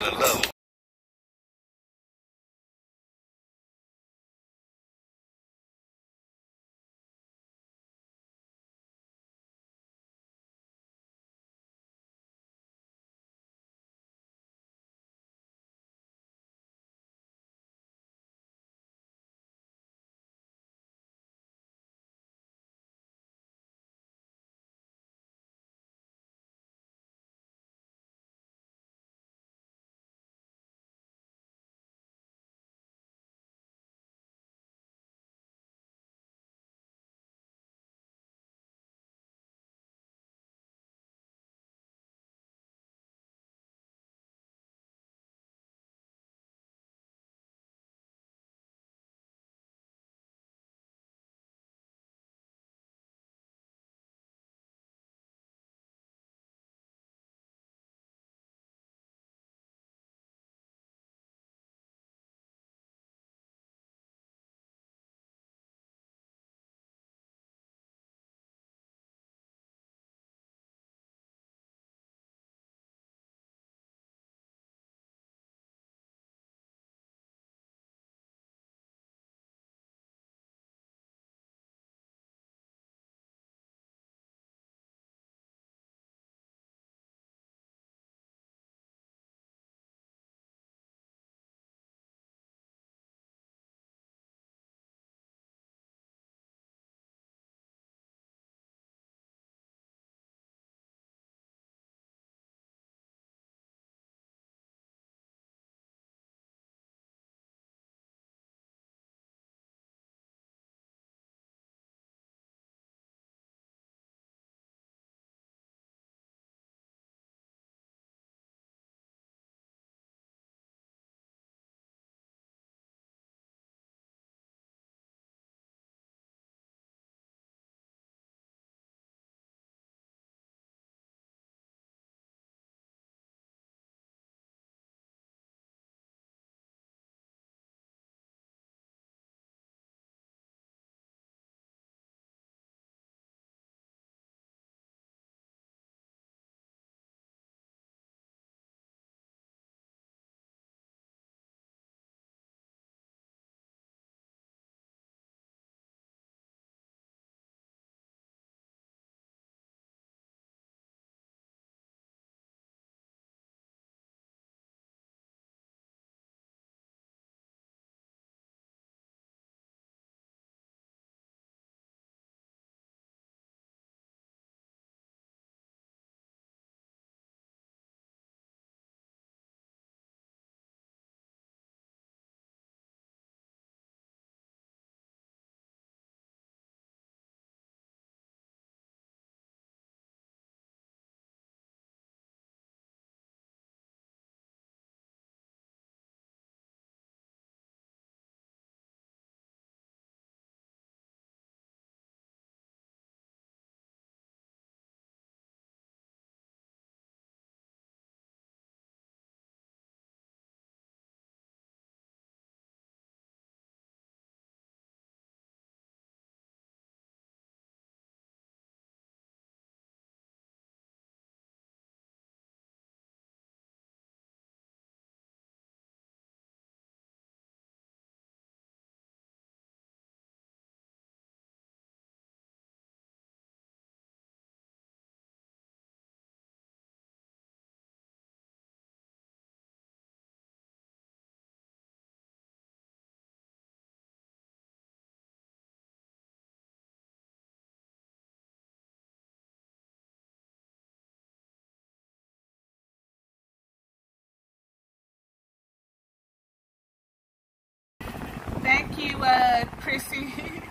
level. Thank you, Chrissy.